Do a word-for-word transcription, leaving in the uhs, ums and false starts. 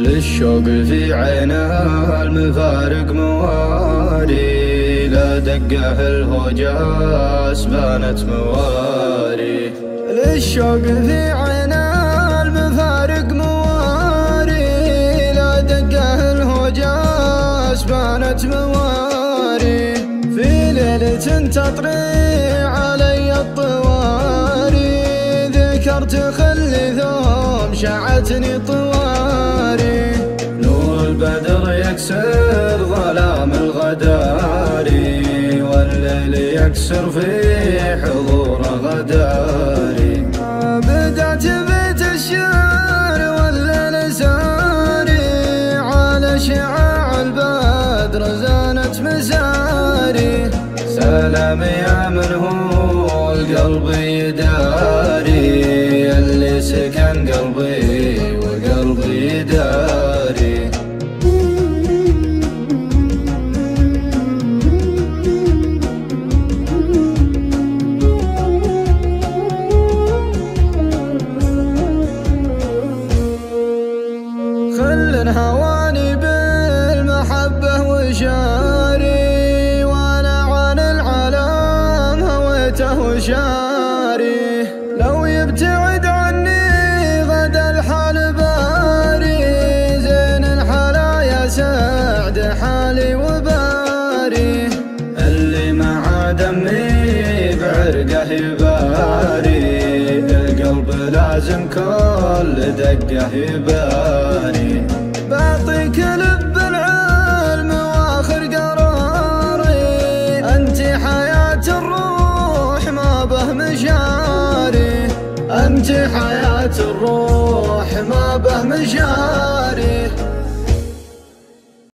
للشوق في عينها المفارق مواري، لا دقه الهجاس بانت مواري. للشوق في عينها المفارق مواري، لا دقه الهجاس بانت مواري. في ليلة تطري علي الطواري، ذكرت خلي ثوم شعتني طواري. البدر يكسر ظلام الغداري، والليل يكسر في حضور غداري. بدأت بيت الشعر والليل ساري، على شعاع البدر زانت مساري. سلام يا من هو القلب يداري، اللي سكن قلبي وقلبي يداري. خل هواني بالمحبة وشاري، وانا عن العالم هويته وشاري. لو يبتعد عني غدا الحال باري، زين الحلايا سعد حالي وباري. اللي مع دمي بعرقه يباري، القلب لازم كل دقه يباري. بعطيك لب العلم واخر قراري، انت حياة الروح ما به مشاري. انت حياة الروح ما به مشاري.